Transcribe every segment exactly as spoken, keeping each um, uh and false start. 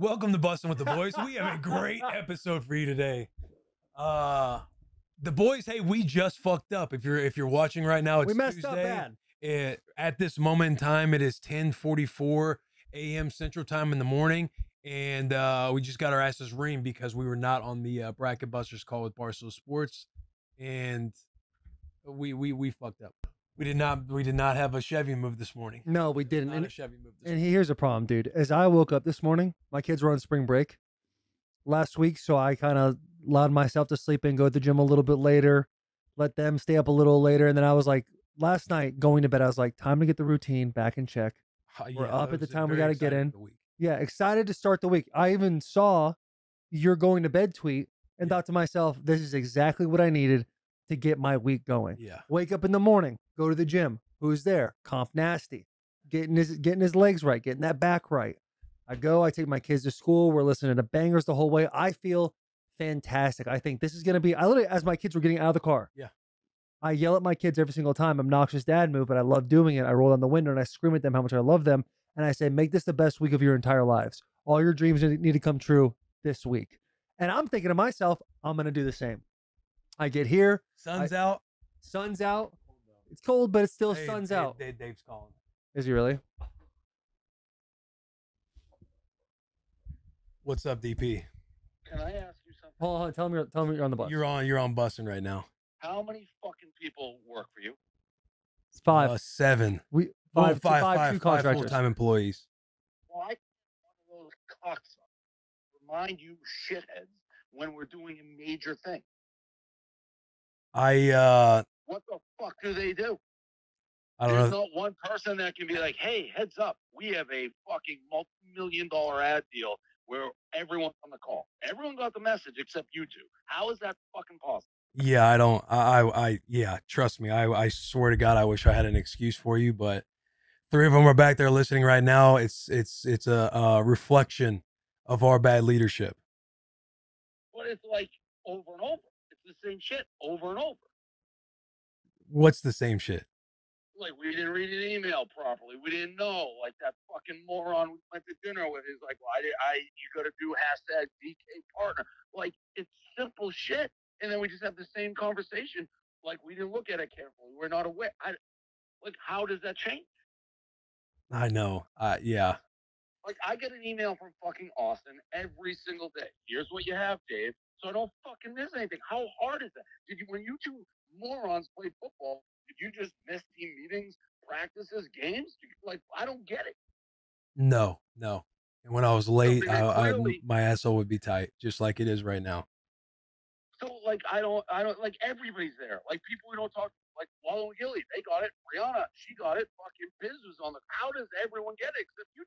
Welcome to Bustin' with the Boys. We have a great episode for you today. Uh, the boys, hey, we just fucked up. If you're if you're watching right now, it's we messed Tuesday. Up bad. It, at this moment in time, it is ten forty-four a m Central Time in the morning, and uh, we just got our asses reamed because we were not on the uh, Bracket Busters call with Barcelona Sports, and we we we fucked up. We did not. We did not have a Chevy move this morning. No, we didn't. Not and, a Chevy move this and morning. Here's the problem, dude. As I woke up this morning, my kids were on spring break last week, so I kind of allowed myself to sleep and go to the gym a little bit later, let them stay up a little later, and then I was like, last night going to bed, I was like, time to get the routine back in check. Uh, yeah, we're up at the time we got to get in. Yeah, excited to start the week. I even saw your going to bed tweet and yeah. thought to myself, this is exactly what I needed to get my week going. Yeah, wake up in the morning. Go to the gym. Who's there? Comp Nasty. Getting his getting his legs right, getting that back right. I go, I take my kids to school. We're listening to bangers the whole way. I feel fantastic. I think this is gonna be I literally as my kids were getting out of the car. Yeah. I yell at my kids every single time. Obnoxious dad move, but I love doing it. I roll down the window and I scream at them how much I love them. And I say, make this the best week of your entire lives. All your dreams need to come true this week. And I'm thinking to myself, I'm gonna do the same. I get here. Sun's I, out. Sun's out. It's cold, but it still hey, suns Dave, out. Dave, Dave's calling. Is he really? What's up, D P? Can I ask you something? Hold on, tell me, tell me you're on the bus. You're on, you're on busing right now. How many fucking people work for you? It's five. Uh, seven. We five, oh, five, two, five, five, two five, five full-time employees. Well, I one of those cocksuckers remind you shitheads when we're doing a major thing. I, uh... What the fuck do they do? I don't There's know. Not one person that can be like, hey, heads up. We have a fucking multi-million dollar ad deal where everyone's on the call. Everyone got the message except you two. How is that fucking possible? Yeah, I don't, I, I, I yeah, trust me. I, I swear to God, I wish I had an excuse for you, but three of them are back there listening right now. It's, it's, it's a, a reflection of our bad leadership. But it's like over and over. It's the same shit over and over. What's the same shit? Like, we didn't read an email properly. We didn't know. Like, that fucking moron we went to dinner with is like, well, I, did, I you got to do hashtag D K partner. Like, it's simple shit. And then we just have the same conversation. Like, we didn't look at it carefully. We're not aware. I, like, how does that change? I know. Uh, yeah. Like, I get an email from fucking Austin every single day. Here's what you have, Dave. So I don't fucking miss anything. How hard is that? Did you, when you two morons play football, did you just miss team meetings, practices, games? Like, I don't get it. No, no. And when I was late, so I, clearly, I, my asshole would be tight, just like it is right now. So, like, I don't, I don't, like, everybody's there. Like, people we don't talk to, like, Wallow and Gilly, they got it. Brianna, she got it. Fucking Biz was on the, how does everyone get it except you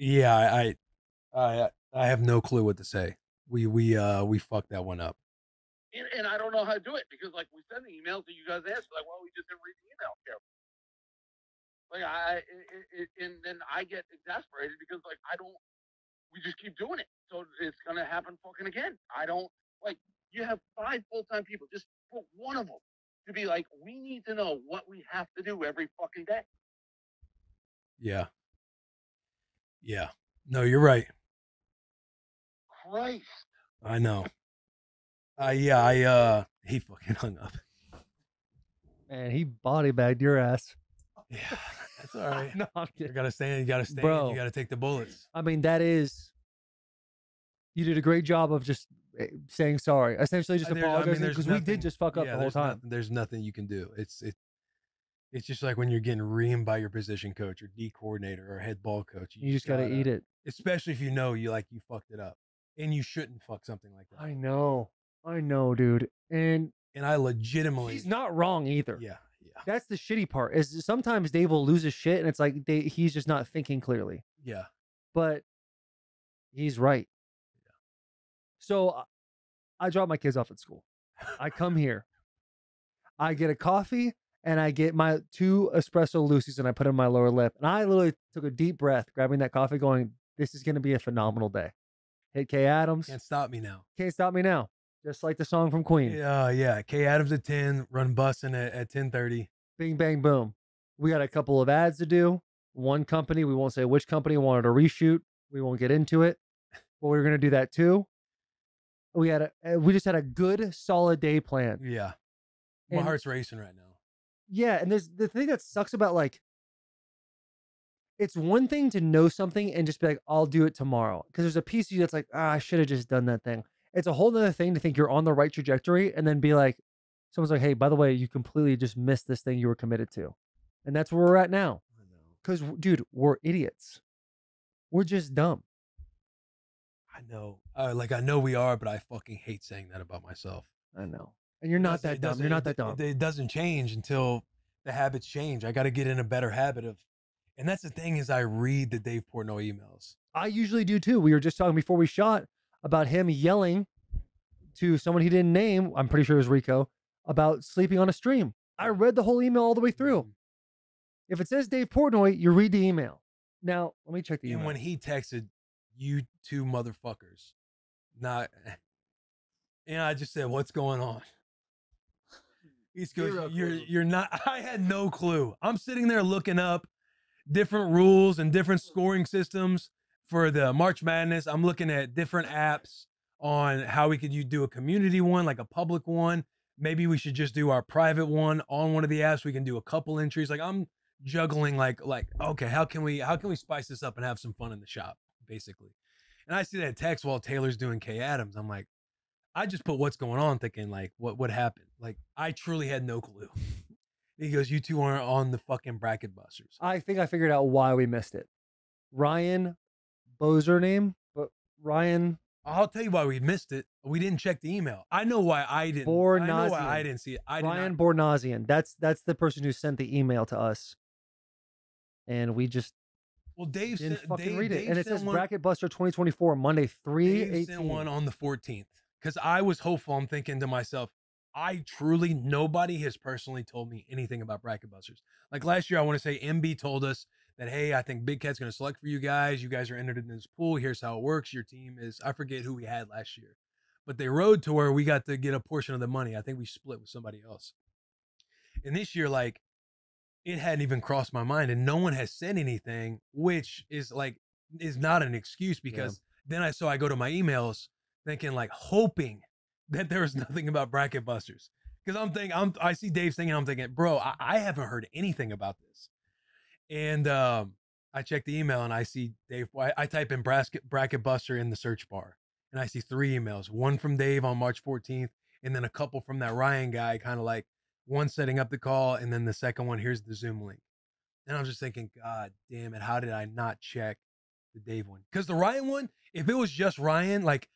two? Yeah, I, I, I have no clue what to say. We, we, uh, we fucked that one up. And, and I don't know how to do it because, like, we send the emails that you guys ask, like, well, we just didn't read the email carefully. Like, I, it, it, and then I get exasperated because, like, I don't, we just keep doing it. So it's going to happen fucking again. I don't, like, you have five full-time people, just put one of them to be like, we need to know what we have to do every fucking day. Yeah. Yeah. No, you're right. Christ. I know. Uh, yeah, I, uh, he fucking hung up. Man, he body bagged your ass. Yeah, that's all right. No, I'm kidding. You gotta stand, you gotta stand, Bro, you gotta take the bullets. I mean, that is, you did a great job of just saying sorry. Essentially just apologizing because I mean, we did just fuck up yeah, the whole time. Nothing, there's nothing you can do. It's, it, it's just like when you're getting reamed by your position coach or D coordinator or head ball coach. You, you just gotta, gotta eat it. Especially if you know you, like, you fucked it up. And you shouldn't fuck something like that. I know. I know, dude. And and I legitimately... He's not wrong either. Yeah, yeah. That's the shitty part, is sometimes Dave will lose his shit, and it's like they, he's just not thinking clearly. Yeah. But he's right. Yeah. So I, I drop my kids off at school. I come here. I get a coffee, and I get my two espresso loosies, and I put in my lower lip. And I literally took a deep breath, grabbing that coffee, going, this is going to be a phenomenal day. Hit K Adams. Can't stop me now. Can't stop me now. Just like the song from Queen. Yeah, uh, yeah. K Adams at ten, run bussin' at, at ten thirty. Bing, bang, boom. We got a couple of ads to do. one company, we won't say which company, wanted to reshoot. We won't get into it, but we were going to do that too. We had a, we just had a good, solid day planned. Yeah. My and, heart's racing right now. Yeah. And there's the thing that sucks about, like, it's one thing to know something and just be like, I'll do it tomorrow. Because there's a piece of you that's like, ah, I should have just done that thing. It's a whole other thing to think you're on the right trajectory and then be like, someone's like, hey, by the way, you completely just missed this thing you were committed to. And that's where we're at now. Because, dude, we're idiots. We're just dumb. I know. Uh, like, I know we are, but I fucking hate saying that about myself. I know. And you're not that dumb. You're not that dumb. It, it doesn't change until the habits change. I got to get in a better habit of, and that's the thing is I read the Dave Portnoy emails. I usually do too. We were just talking before we shot about him yelling to someone he didn't name. I'm pretty sure it was Rico about sleeping on a stream. I read the whole email all the way through. If it says Dave Portnoy, you read the email. Now, let me check the email. And when he texted you two motherfuckers, not, and I just said, what's going on? He's goes, you're, you're not, I had no clue. I'm sitting there looking up different rules and different scoring systems for the March Madness. I'm looking at different apps on how we could you do a community one, like a public one. Maybe we should just do our private one on one of the apps. We can do a couple entries. Like I'm juggling like, like, okay, how can we, how can we spice this up and have some fun in the shop basically? And I see that text while Taylor's doing K Adams. I'm like, I just put what's going on thinking like, what, what happened? Like, I truly had no clue. He goes, you two aren't on the fucking Bracket Busters. I think I figured out why we missed it. Ryan Bozer name, but Ryan. I'll tell you why we missed it. We didn't check the email. I know why I didn't. Bornazian. I know why I didn't see it. I Ryan not... Bornazian. That's, that's the person who sent the email to us. And we just. Well, Dave didn't sent, fucking Dave, read it. Dave and it says one... Bracket Buster twenty twenty-four, Monday, three eighteen. Dave sent one on the fourteenth. Because I was hopeful. I'm thinking to myself, I truly, nobody has personally told me anything about Bracket Busters. Like last year, I want to say M B told us that, hey, I think Big Cat's going to select for you guys. You guys are entered in this pool. Here's how it works. Your team is, I forget who we had last year, but they rode to where we got to get a portion of the money. I think we split with somebody else. And this year, like, it hadn't even crossed my mind and no one has said anything, which is like, is not an excuse because yeah. Then I saw, I go to my emails thinking like hoping that there was nothing about Bracket Busters. Cause I'm thinking, I'm, I see Dave's thing and I'm thinking, bro, I, I haven't heard anything about this. And um, I check the email and I see Dave, I, I type in bracket, bracket Buster in the search bar and I see three emails, one from Dave on March fourteenth. And then a couple from that Ryan guy, kind of like one setting up the call. And then the second one, here's the Zoom link. And I'm just thinking, God damn it. How did I not check the Dave one? Cause the Ryan one, if it was just Ryan, like,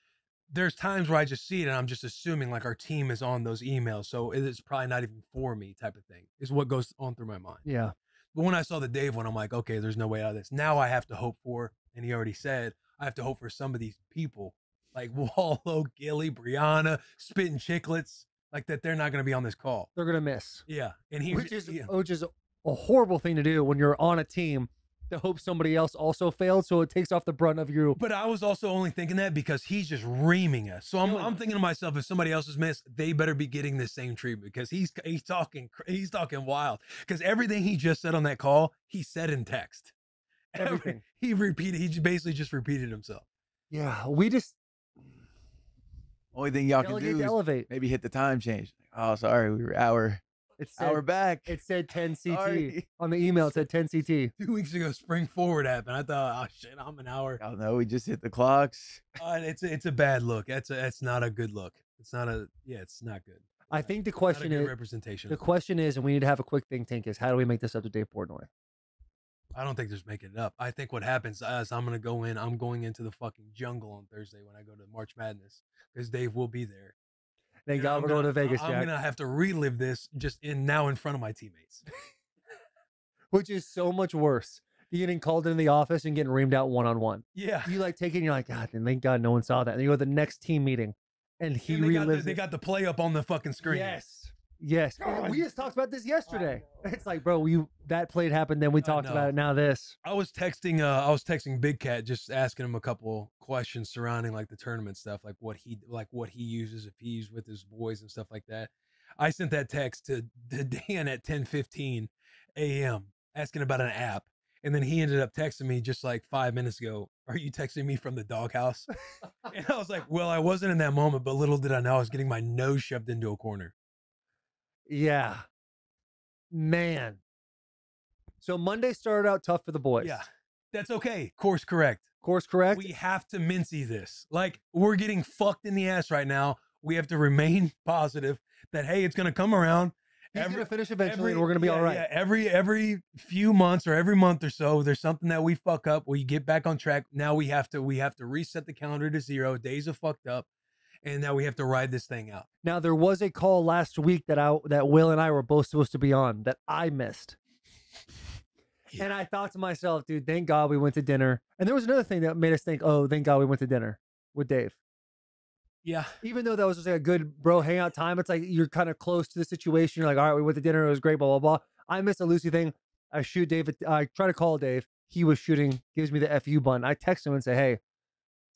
there's times where I just see it and I'm just assuming like our team is on those emails. So it's probably not even for me type of thing is what goes on through my mind. Yeah. But when I saw the Dave one, I'm like, okay, there's no way out of this. Now I have to hope for, and he already said, I have to hope for some of these people like Wallo, Gilly, Brianna, Spitting Chicklets, like that they're not going to be on this call. They're going to miss. Yeah. And he, which is, yeah. Which is a horrible thing to do when you're on a team to hope somebody else also failed, so it takes off the brunt of you. But I was also only thinking that because he's just reaming us. So I'm, I'm thinking to myself, if somebody else is missed, they better be getting the same treatment because he's he's talking he's talking wild. Because everything he just said on that call, he said in text. Everything Every, he repeated, he basically just repeated himself. Yeah, we just only thing y'all can do is elevate. Maybe hit the time change. Oh, sorry, we were hour. It said, hour back. It said ten C T Sorry. On the email. It said ten C T. Two weeks ago, Spring Forward happened. I thought, oh shit, I'm an hour. I don't know. We just hit the clocks. Uh, it's a, it's a bad look. That's a, that's not a good look. It's not a yeah. It's not good. I uh, think the question is representation. The question is, and we need to have a quick think tank. Is how do we make this up to Dave Portnoy? I don't think there's making it up. I think what happens is I'm gonna go in. I'm going into the fucking jungle on Thursday when I go to March Madness because Dave will be there. Thank God we're going to Vegas, Jack. I'm going to have to relive this just in now in front of my teammates. Which is so much worse. You're getting called into the office and getting reamed out one-on-one. Yeah. You like take it and you're like, God, and thank God no one saw that. And you go to the next team meeting and he and they relives got the, They got the play up on the fucking screen. Yes. Yes. Oh, we just talked about this yesterday. It's like, bro, you that play happened, then we talked about it, now this. I was texting uh I was texting Big Cat just asking him a couple questions surrounding like the tournament stuff, like what he like what he uses if he's with his boys and stuff like that. I sent that text to, to Dan at ten fifteen A M asking about an app. And then he ended up texting me just like five minutes ago, are you texting me from the doghouse? And I was like, well, I wasn't in that moment, but little did I know I was getting my nose shoved into a corner. Yeah, man. So Monday started out tough for the boys. Yeah, that's okay. Course correct. Course correct. We have to mincy this. Like, we're getting fucked in the ass right now. We have to remain positive that, hey, it's going to come around. He's every, gonna finish eventually, every, and we're gonna be yeah, all right. Yeah, every every few months or every month or so, there's something that we fuck up. We get back on track. Now we have to we have to reset the calendar to zero. Days are fucked up, and now we have to ride this thing out. Now there was a call last week that I that Will and I were both supposed to be on that I missed, yeah. And I thought to myself, dude, thank God we went to dinner. And there was another thing that made us think, oh, thank God we went to dinner with Dave. Yeah. Even though that was just like a good bro hangout time, it's like you're kind of close to the situation. You're like, all right, we went to dinner. It was great, blah, blah, blah. I missed a Lucy thing. I shoot Dave. I try to call Dave. He was shooting, gives me the F U button. I text him and say, hey,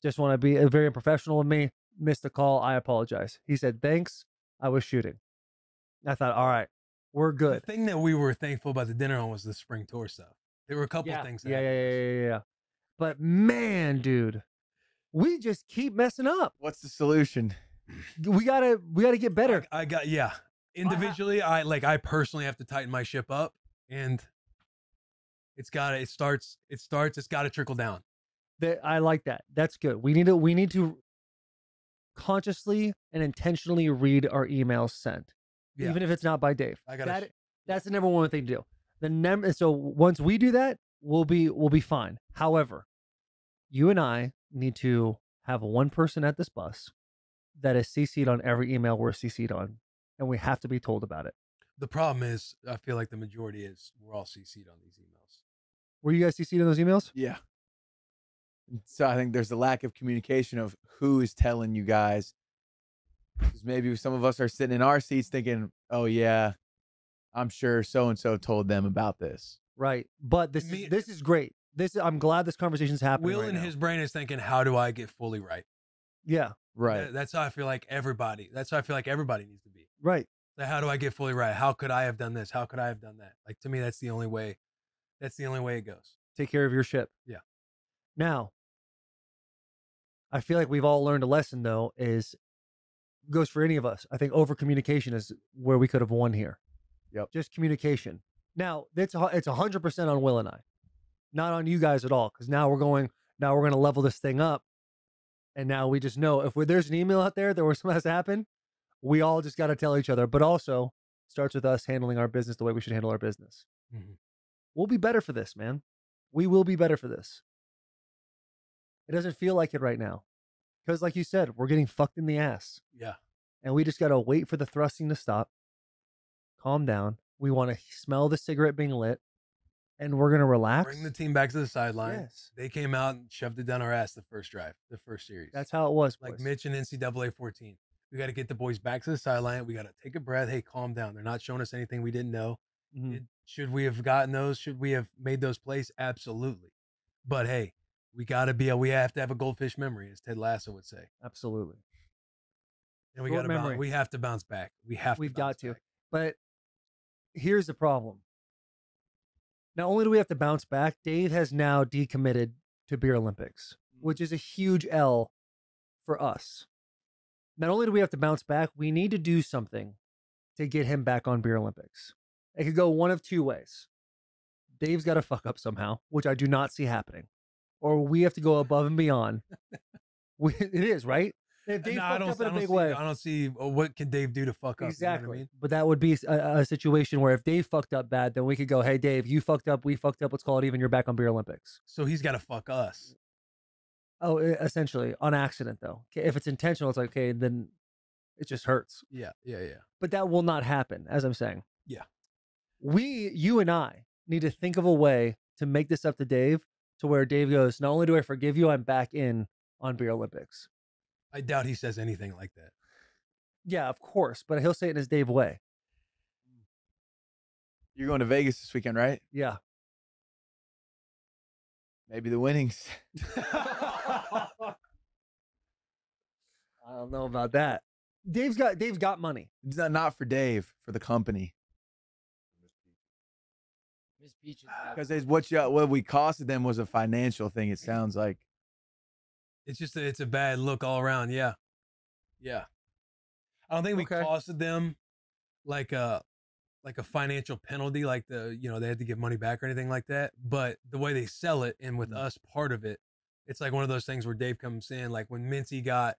just want to be very professional with me. Missed the call. I apologize. He said, thanks. I was shooting. I thought, all right, we're good. The thing that we were thankful about the dinner on was the spring tour stuff. There were a couple yeah. things. That yeah, yeah, yeah, yeah, yeah. But man, dude. We just keep messing up. What's the solution? We gotta, we gotta get better. I, I got, yeah. Individually, I like, I personally have to tighten my ship up, and it's gotta, it starts, it starts, it's gotta trickle down. That I like that. That's good. We need to, we need to consciously and intentionally read our emails sent, yeah. even if it's not by Dave. I gotta. That, that's the number one thing to do. The number. So once we do that, we'll be, we'll be fine. However, you and I need to have one person at this bus that is C C'd on every email we're C C'd on, and we have to be told about it. The problem is, I feel like the majority is we're all C C'd on these emails. Were you guys C C'd on those emails? Yeah. So I think there's a lack of communication of who is telling you guys. Because maybe some of us are sitting in our seats thinking, oh yeah, I'm sure so-and-so told them about this. Right. But this, Me- this is great. This I'm glad this conversation's happening. Will right in now. His brain is thinking, how do I get fully right? Yeah. Right. That's how I feel like everybody, that's how I feel like everybody needs to be. Right. So how do I get fully right? How could I have done this? How could I have done that? Like, to me, that's the only way, that's the only way it goes. Take care of your ship. Yeah. Now, I feel like we've all learned a lesson though, is goes for any of us. I think over communication is where we could have won here. Yep. Just communication. Now it's, it's a hundred percent on Will and I. Not on you guys at all, because now we're going, now we're going to level this thing up. And now we just know if we're, there's an email out there that we're supposed to happen, we all just got to tell each other. But also starts with us handling our business the way we should handle our business. Mm-hmm. We'll be better for this, man. We will be better for this. It doesn't feel like it right now. Because like you said, we're getting fucked in the ass. Yeah. And we just got to wait for the thrusting to stop. Calm down. We want to smell the cigarette being lit. And we're going to relax. Bring the team back to the sideline. Yes. They came out and shoved it down our ass the first drive, the first series. That's how it was. Boys. Like Mitch and N C double A fourteen. We got to get the boys back to the sideline. We got to take a breath. Hey, calm down. They're not showing us anything we didn't know. Mm-hmm. It, should we have gotten those? Should we have made those plays? Absolutely. But hey, we got to be, a, we have to have a goldfish memory, as Ted Lasso would say. Absolutely. And we got to bounce, we have to bounce back. We have to We've got to. Back. But here's the problem. Not only do we have to bounce back, Dave has now decommitted to Beer Olympics, which is a huge L for us. Not only do we have to bounce back, we need to do something to get him back on Beer Olympics. It could go one of two ways. Dave's got to fuck up somehow, which I do not see happening. Or we have to go above and beyond. we, it is, right? If Dave no, fucked up in a big see, way. I don't see what can Dave do to fuck up. Exactly. You know what I mean? But that would be a, a situation where if Dave fucked up bad, then we could go, hey, Dave, you fucked up. We fucked up. Let's call it even. You're back on Beer Olympics. So he's got to fuck us. Oh, essentially. On accident, though. If it's intentional, it's like, okay, then it just hurts. Yeah, yeah, yeah. But that will not happen, as I'm saying. Yeah. We, you and I, need to think of a way to make this up to Dave to where Dave goes, not only do I forgive you, I'm back in on Beer Olympics. I doubt he says anything like that. Yeah, of course, but he'll say it in his Dave way. You're going to Vegas this weekend, right? Yeah. Maybe the winnings. I don't know about that. Dave's got Dave's got money. Not for Dave, for the company. It's peaches. Because what you what we costed them was a financial thing. It sounds like it's just a, it's a bad look all around. Yeah, yeah. I don't think we okay. costed them like a like a financial penalty, like the you know they had to give money back or anything like that. But the way they sell it, and with mm-hmm. us part of it, it's like one of those things where Dave comes in, like when Mincy got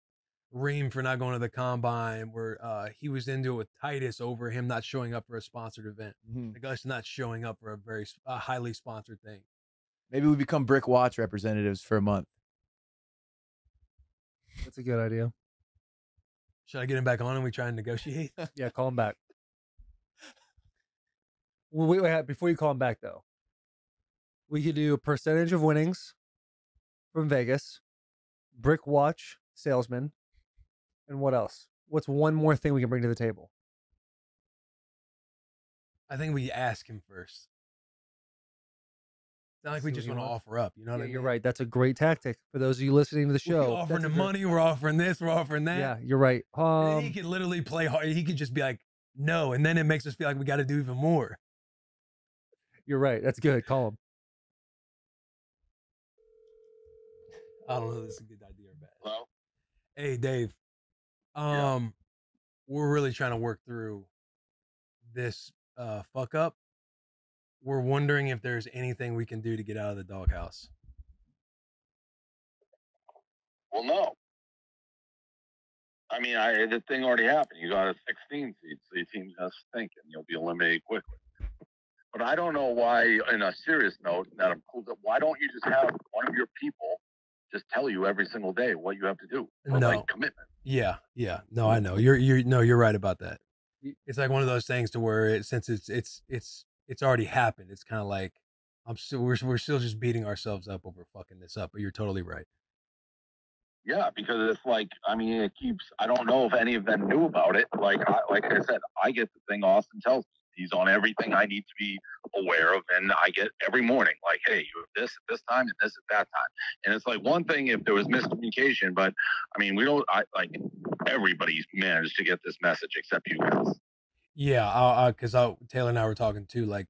reamed for not going to the combine, where uh, he was into it with Titus over him not showing up for a sponsored event. Mm-hmm. Like us not showing up for a very a highly sponsored thing. Maybe we become Brick Watch representatives for a month. That's a good idea. Should I get him back on and we try and negotiate? Yeah, call him back. Well, wait, wait, before you call him back, though, we could do a percentage of winnings from Vegas, Brick Watch salesman, and what else? What's one more thing we can bring to the table? I think we ask him first. It's not like See we just want to offer up. You know yeah, what I mean? You're right. That's a great tactic for those of you listening to the show. We're offering the money. We're offering this. We're offering that. Yeah, you're right. Um, he could literally play hard. He could just be like, no. And then it makes us feel like we got to do even more. You're right. That's good. Call him. I don't know if this is a good idea or bad. Hello? Hey, Dave. Um, yeah. We're really trying to work through this uh, fuck up. We're wondering if there's anything we can do to get out of the doghouse. Well, no. I mean, I, the thing already happened. You got a sixteen seed, so your team's going to stink, and you'll be eliminated quickly. But I don't know why, in a serious note, that I'm cool, why don't you just have one of your people just tell you every single day what you have to do? No. Like commitment. Yeah, yeah. No, I know. You're, you're, no, you're right about that. It's like one of those things to where, it, since it's, it's, it's, it's already happened. It's kind of like I'm still we're we're still just beating ourselves up over fucking this up. But you're totally right. Yeah, because it's like I mean it keeps. I don't know if any of them knew about it. Like I, like I said, I get the thing Austin tells me. He's on everything I need to be aware of, and I get every morning like, hey, you have this at this time and this at that time. And it's like one thing if there was miscommunication, but I mean we don't. I like everybody's managed to get this message except you guys. Yeah, because I, I, Taylor and I were talking too. Like,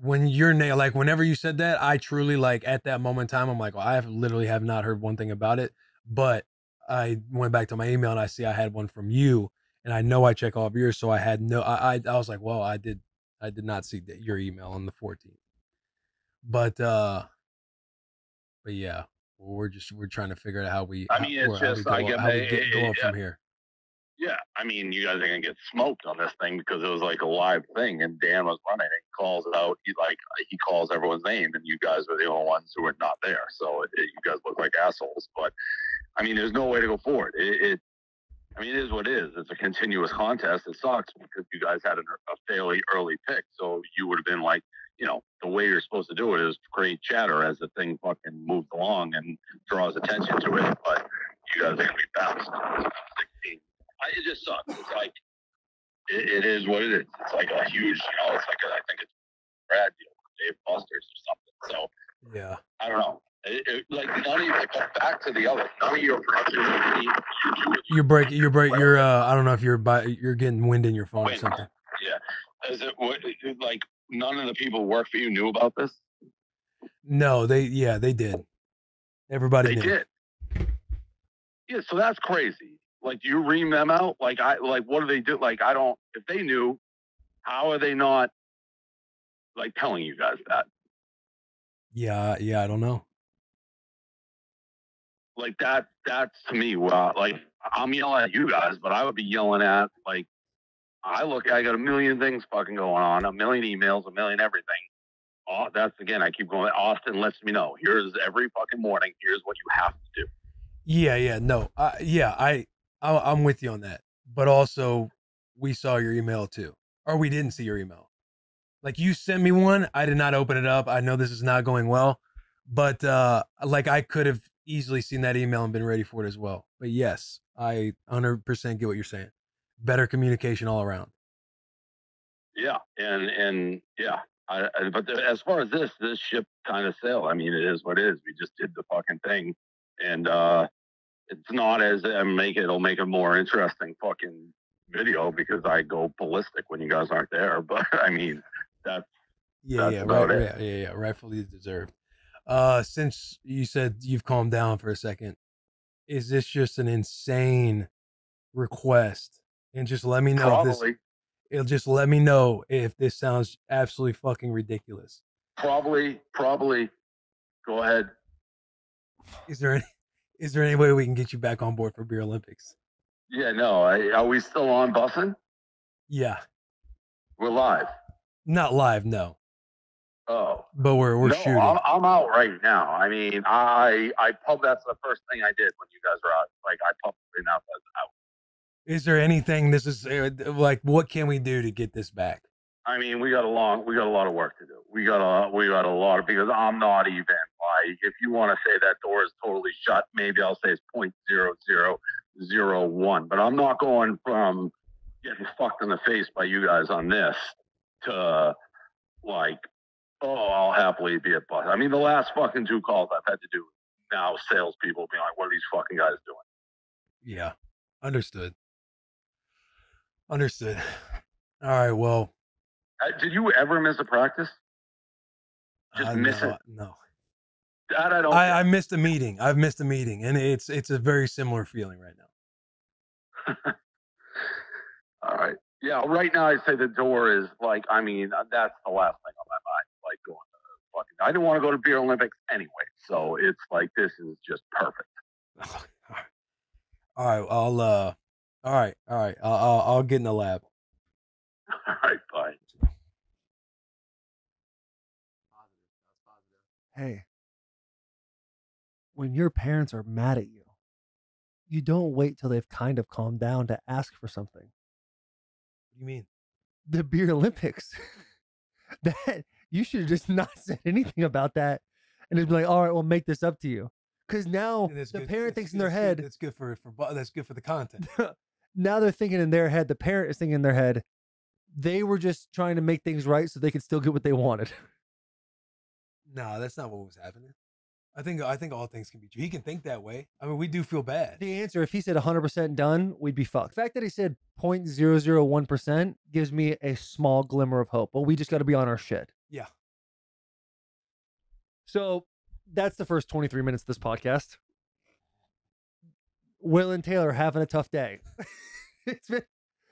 when you're nailed, like whenever you said that, I truly like at that moment in time, I'm like, well, I have, literally have not heard one thing about it. But I went back to my email and I see I had one from you, and I know I check all of yours, so I had no. I I, I was like, well, I did, I did not see that your email on the fourteenth. But uh, but yeah, we're just we're trying to figure out how we. I mean, how, it's just I get going from here. Yeah, I mean, you guys are going to get smoked on this thing because it was like a live thing, and Dan was running it. He calls it out. He, like, he calls everyone's name, and you guys were the only ones who were not there. So it, it, you guys look like assholes. But, I mean, there's no way to go forward. It, it, I mean, it is what it is. It's a continuous contest. It sucks because you guys had an, a fairly early pick. So you would have been like, you know, the way you're supposed to do it is create chatter as the thing fucking moves along and draws attention to it. But you guys are going to be bounced. I, it just sucks. It's like, it, it is what it is. It's like a huge, you know, it's like, a, I think it's Brad deal, Dave Busters or something. So, yeah. I don't know. It, it, like, none of you, like, back to the other, none of your production. You're breaking, you're breaking, you're, uh, I don't know if you're by, you're getting wind in your phone Wait, or something. Yeah. Is it, like, none of the people who work for you knew about this? No, they, yeah, they did. Everybody they knew. They did. Yeah, so that's crazy. Like, do you ream them out? Like, I like, what do they do? Like, I don't, if they knew, how are they not, like, telling you guys that? Yeah, yeah, I don't know. Like, that, that's to me, uh, like, I'm yelling at you guys, but I would be yelling at, like, I look, I got a million things fucking going on, a million emails, a million everything. Oh, that's, again, I keep going, Austin lets me know, here's every fucking morning, here's what you have to do. Yeah, yeah, no, uh, yeah, I... I'm with you on that, but also we saw your email too, or we didn't see your email. Like, you sent me one, I did not open it up. I know this is not going well, but uh, like, I could have easily seen that email and been ready for it as well. But yes, I one hundred percent get what you're saying. Better communication all around. Yeah, and and yeah, I, I, but the, as far as this this ship kind of sailed. I mean, it is what it is. We just did the fucking thing, and uh. It's not as I make it, it'll make a more interesting fucking video because I go ballistic when you guys aren't there. But I mean, that's Yeah, yeah, right, right, yeah, yeah, rightfully deserved. Uh, since you said you've calmed down for a second, is this just an insane request? And just let me know. Probably. If this, it'll just let me know if this sounds absolutely fucking ridiculous. Probably, probably. Go ahead. Is there any, is there any way we can get you back on board for Beer Olympics? Yeah, no. I, are we still on bussing? Yeah. We're live. Not live, no. Oh. But we're we're no, shooting. I'm, I'm out right now. I mean, I I pub. That's the first thing I did when you guys were out. Like I publicly now out. Is there anything? This is like, what can we do to get this back? I mean, we got a long, we got a lot of work to do. We got a, we got a lot of, because I'm not even, like, if you want to say that door is totally shut, maybe I'll say it's point zero zero zero one, but I'm not going from getting fucked in the face by you guys on this to like, oh, I'll happily be a bus. I mean, the last fucking two calls I've had to do now, salespeople being like, what are these fucking guys doing? Yeah. Understood. Understood. All right. Well. Did you ever miss a practice? Just uh, miss no, it? No. That I don't. I, I missed a meeting. I've missed a meeting, and it's it's a very similar feeling right now. All right. Yeah. Right now, I'd say the door is like. I mean, that's the last thing on my mind. Like going to fucking. I didn't want to go to Beer Olympics anyway, so it's like this is just perfect. All right. All right. I'll. Uh, all right. All right. I'll, I'll, I'll get in the lab. All right. Bye. Hey, when your parents are mad at you, you don't wait till they've kind of calmed down to ask for something. What do you mean? The Beer Olympics. That you should have just not said anything about that, and it'd be like, all right, we'll make this up to you. Because now the good. parent that's, thinks in their head. Good. That's good for for that's good for the content. Now they're thinking in their head. The parent is thinking in their head. They were just trying to make things right so they could still get what they wanted. No, that's not what was happening. I think I think all things can be true. He can think that way. I mean, we do feel bad. The answer, if he said one hundred percent done, we'd be fucked. The fact that he said zero point zero zero one percent gives me a small glimmer of hope, but we just got to be on our shit. Yeah. So that's the first twenty-three minutes of this podcast. Will and Taylor having a tough day. It's been